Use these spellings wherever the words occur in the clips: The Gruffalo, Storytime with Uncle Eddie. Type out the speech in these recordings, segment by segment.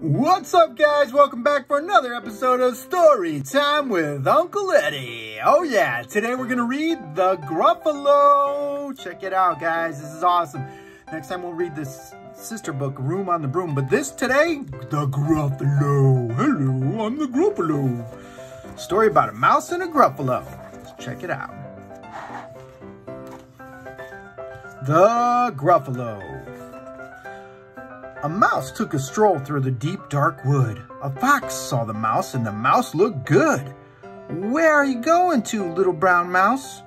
What's up, guys? Welcome back for another episode of Storytime with Uncle Eddie. Oh yeah, today we're gonna read The Gruffalo. Check it out, guys. This is awesome. Next time we'll read this sister book, Room on the Broom. But this today, The Gruffalo. Hello, I'm The Gruffalo. Story about a mouse and a Gruffalo. Let's check it out. The Gruffalo. A mouse took a stroll through the deep, dark wood. A fox saw the mouse, and the mouse looked good. "Where are you going to, little brown mouse?"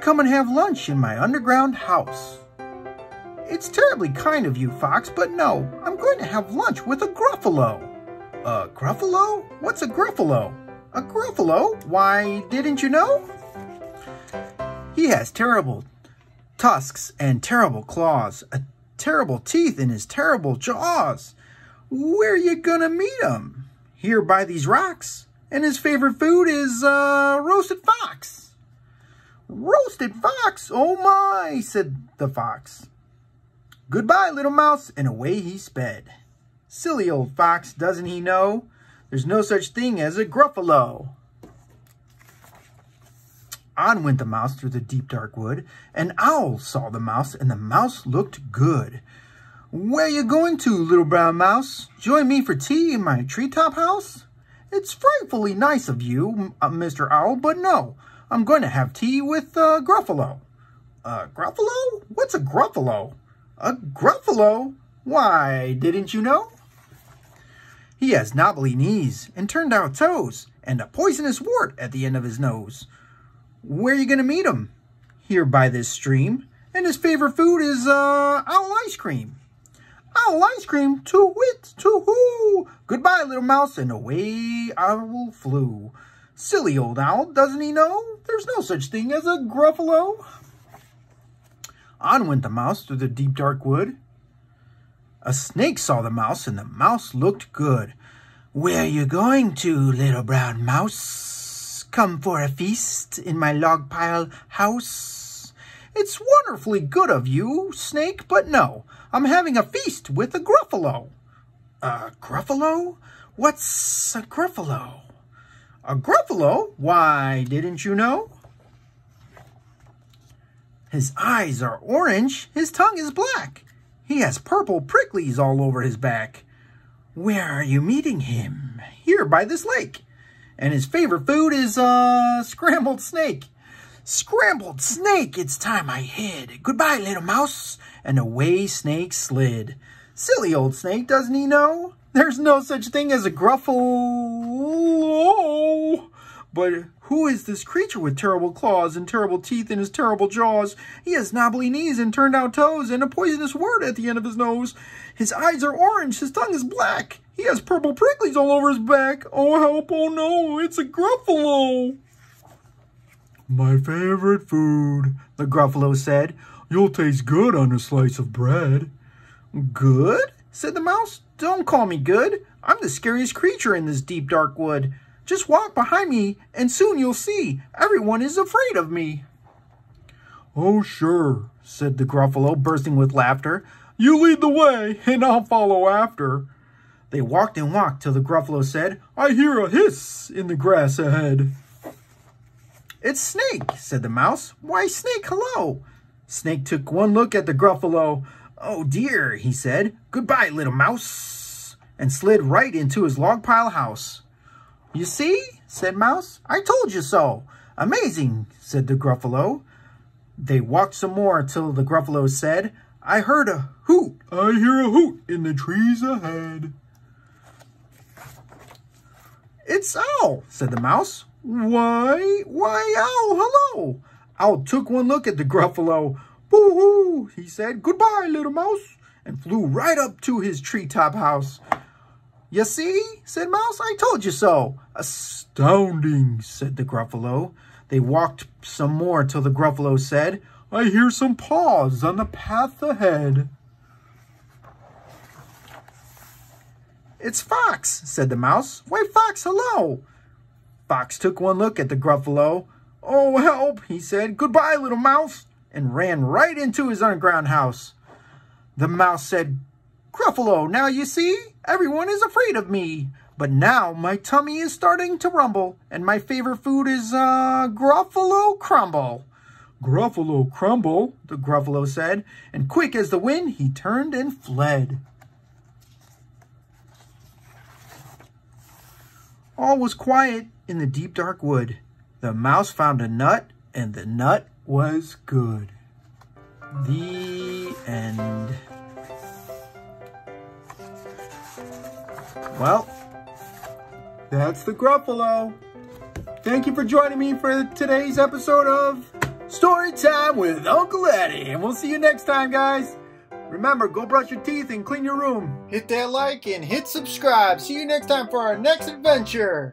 "Come and have lunch in my underground house." "It's terribly kind of you, fox, but no, I'm going to have lunch with a Gruffalo." "A Gruffalo? What's a Gruffalo?" "A Gruffalo? Why, didn't you know? He has terrible tusks and terrible claws. Terrible teeth in his terrible jaws. Where you gonna meet him?" "Here by these rocks. And his favorite food is roasted fox." "Roasted fox? Oh my," said the fox. "Goodbye, little mouse," and away he sped. Silly old fox, doesn't he know? There's no such thing as a Gruffalo. On went the mouse through the deep, dark wood. An owl saw the mouse, and the mouse looked good. "Where you going to, little brown mouse? Join me for tea in my treetop house?" "It's frightfully nice of you, Mr. Owl, but no, I'm going to have tea with Gruffalo." "A Gruffalo? What's a Gruffalo?" "A Gruffalo? Why, didn't you know? He has knobbly knees and turned out toes, and a poisonous wart at the end of his nose." "Where are you going to meet him?" "Here by this stream. And his favorite food is owl ice cream." "Owl ice cream? To wit, to whoo! Goodbye, little mouse," and away owl flew. Silly old owl, doesn't he know? There's no such thing as a Gruffalo. On went the mouse through the deep, dark wood. A snake saw the mouse, and the mouse looked good. "Where are you going to, little brown mouse? Come for a feast in my log pile house." "It's wonderfully good of you, snake, but no, I'm having a feast with a Gruffalo." "A Gruffalo? What's a Gruffalo?" "A Gruffalo? Why, didn't you know? His eyes are orange, his tongue is black. He has purple pricklies all over his back." "Where are you meeting him?" "Here by this lake. And his favorite food is scrambled snake." "Scrambled snake, it's time I hid. Goodbye, little mouse," and away snake slid. Silly old snake, doesn't he know? There's no such thing as a Gruffalo. But who is this creature with terrible claws and terrible teeth in his terrible jaws? He has knobbly knees and turned out toes and a poisonous wart at the end of his nose. His eyes are orange, his tongue is black. He has purple pricklies all over his back. Oh, help, oh no, it's a Gruffalo. "My favorite food," the Gruffalo said. "You'll taste good on a slice of bread." "Good?" said the mouse. "Don't call me good. I'm the scariest creature in this deep, dark wood. Just walk behind me, and soon you'll see. Everyone is afraid of me." "Oh, sure," said the Gruffalo, bursting with laughter. "You lead the way, and I'll follow after." They walked and walked till the Gruffalo said, "I hear a hiss in the grass ahead." "It's Snake," said the mouse. "Why, Snake, hello." Snake took one look at the Gruffalo. "Oh, dear," he said. "Goodbye, little mouse," and slid right into his log pile house. "You see," said Mouse, "I told you so." "Amazing," said the Gruffalo. They walked some more till the Gruffalo said, "I heard a hoot. I hear a hoot in the trees ahead." "It's Owl," said the Mouse. Why, Owl, hello." Owl took one look at the Gruffalo. "Boo-hoo," he said. "Goodbye, little mouse," and flew right up to his treetop house. "You see," said Mouse, "I told you so." "Astounding," said the Gruffalo. They walked some more till the Gruffalo said, "I hear some paws on the path ahead." "It's Fox," said the Mouse. "Why, Fox, hello." Fox took one look at the Gruffalo. "Oh, help," he said. "Goodbye, little mouse," and ran right into his underground house. The mouse said, Gruffalo, now you see, everyone is afraid of me. But now my tummy is starting to rumble, and my favorite food is, Gruffalo Crumble. Gruffalo Crumble, the Gruffalo said, and quick as the wind, he turned and fled. All was quiet in the deep dark wood. The mouse found a nut, and the nut was good. The end. Well, that's the Gruffalo. Thank you for joining me for today's episode of Storytime with Uncle Eddie. And we'll see you next time, guys. Remember, go brush your teeth and clean your room. Hit that like and hit subscribe. See you next time for our next adventure.